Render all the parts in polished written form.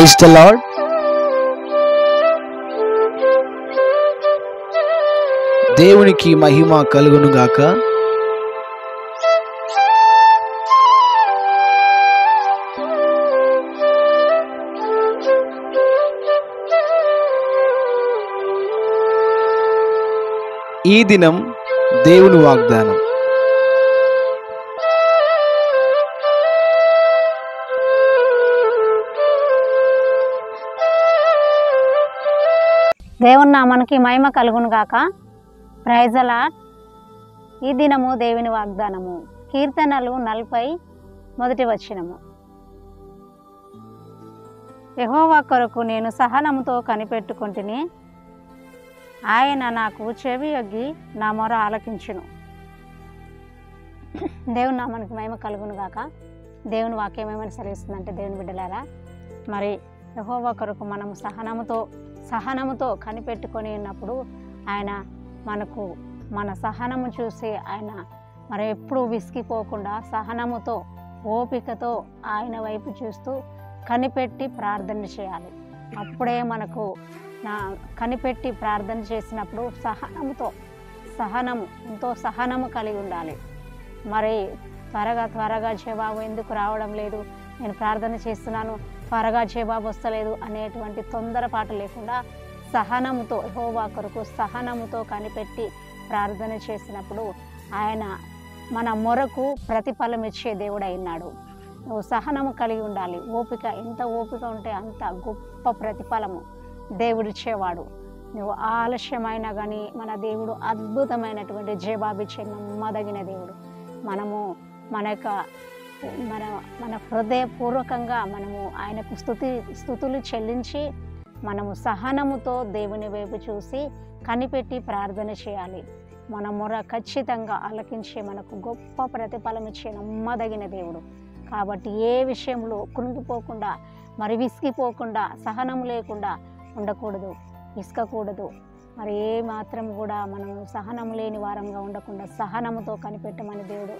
Praise the Lord. దేవునికి మహిమ కలుగును గాక. ఈ దినం దేవుని వాగ్దానం దేవుని నామానికి మహిమ కలుగును గాక. Praise the lord. ఈ దినము దేవుని వాగ్దానము కీర్తనలు 40:1. యెహోవా కొరకు నేను సహనముతో కనిపెట్టుకుంటుని, ఆయన నాకు చెవి యొగ్గి నా మొర ఆలకించును. దేవుని నామానికి మహిమ కలుగును గాక. దేవుని వాక్యం ఏమని సెలవిస్తుందంటే, దేవుని బిడ్డలారా, మరి యెహోవా కొరకు మనము సహనముతో కనిపెట్టుకొని ఉన్నప్పుడు ఆయన మనకు మన సహనము చూసి ఆయన మరి ఎప్పుడూ విసిగిపోకుండా సహనముతో ఓపికతో ఆయన వైపు చూస్తూ కనిపెట్టి ప్రార్థన చేయాలి. అప్పుడే మనకు కనిపెట్టి ప్రార్థన చేసినప్పుడు ఎంతో సహనము కలిగి ఉండాలి. మరి త్వరగా జవాబు ఎందుకు రావడం లేదు, నేను ప్రార్థన చేస్తున్నాను త్వరగా జవాబు వస్తలేదు అనేటువంటి తొందరపాటు లేకుండా సహనముతో యెహోవా కొరకు సహనముతో కనిపెట్టి ప్రార్థన చేసినప్పుడు ఆయన మన మొరకు ప్రతిఫలం ఇచ్చే దేవుడై ఉన్నాడు. నువ్వు సహనము కలిగి ఉండాలి. ఓపిక, ఎంత ఓపిక ఉంటే అంత గొప్ప ప్రతిఫలము దేవుడిచ్చేవాడు. నువ్వు ఆలస్యమైనా కానీ మన దేవుడు అద్భుతమైనటువంటి జవాబిచ్చే నమ్మదగిన దేవుడు. మనము మన హృదయపూర్వకంగా మనము ఆయనకు స్తుతులు చెల్లించి మనము సహనముతో దేవుని వైపు చూసి కనిపెట్టి ప్రార్థన చేయాలి. మన మొర ఖచ్చితంగా ఆలకించి మనకు గొప్ప ప్రతిఫలం ఇచ్చే నమ్మదగిన దేవుడు. కాబట్టి ఏ విషయంలో కృంగిపోకుండా మరి విసిగిపోకుండా సహనం లేకుండా ఉండకూడదు, విసుకకూడదు. మరి ఏ మాత్రం కూడా మనము సహనం లేని వారంగా ఉండకుండా సహనముతో కనిపెట్టమని దేవుడు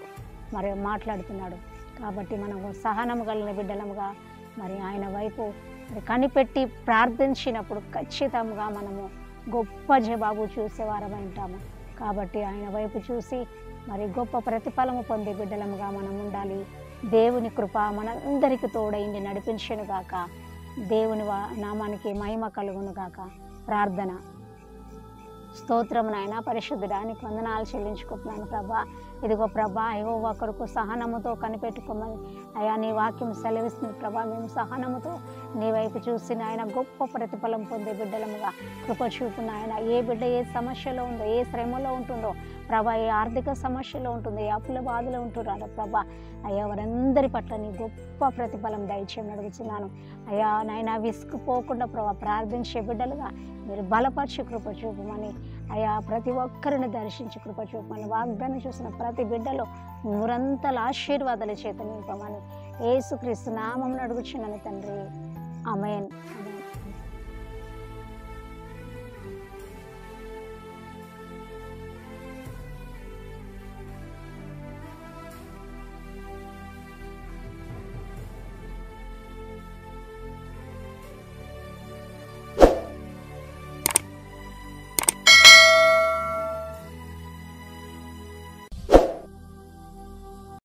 మరి మాట్లాడుతున్నాడు. కాబట్టి మనము సహనం కలిగిన బిడ్డలముగా మరి ఆయన వైపు కనిపెట్టి ప్రార్థించినప్పుడు ఖచ్చితంగా మనము గొప్ప జవాబు చూసేవారమై ఉంటాము. కాబట్టి ఆయన వైపు చూసి మరి గొప్ప ప్రతిఫలము పొందే బిడ్డలముగా మనం ఉండాలి. దేవుని కృప మనందరికీ తోడైండి నడిపించను గాక. దేవుని నామానికి మహిమ కలుగును గాక. ప్రార్థన. స్తోత్రం నాయన, పరిశుద్ధడానికి వందనాలు చెల్లించుకుంటున్నాను ప్రభా. ఇదిగో ప్రభా, యెహోవా కొరకు సహనముతో కనిపెట్టుకోమని అయా నీ వాక్యం సెలవిస్తుంది ప్రభా. మేము సహనముతో నీ వైపు చూసి నాయన గొప్ప ప్రతిఫలం పొందే బిడ్డలముగా కృప చూపు నాయన. ఏ బిడ్డ ఏ సమస్యలో ఉందో, ఏ శ్రమలో ఉంటుందో ప్రభా, ఏ ఆర్థిక సమస్యలో ఉంటుందో, ఏ అప్పుల బాధలో ఉంటున్నారో ప్రభా, అయ్యా వారందరి పట్ల నీ గొప్ప ప్రతిఫలం దయచేయమని అడుగుతున్నాను అయ్యా. నాయన విసుకుపోకుండా ప్రభా ప్రార్థించే బిడ్డలుగా మీరు బలపరిచి కృప చూపమని అయ్యా, ప్రతి ఒక్కరిని దర్శించి కృప చూపమని, వాగ్దానం చూసిన ప్రతి బిడ్డలో నూరంతల ఆశీర్వాదాల చేత నింపమని యేసుక్రీస్తు నామమున అడుగుచున్నాను తండ్రి. ఆమేన్.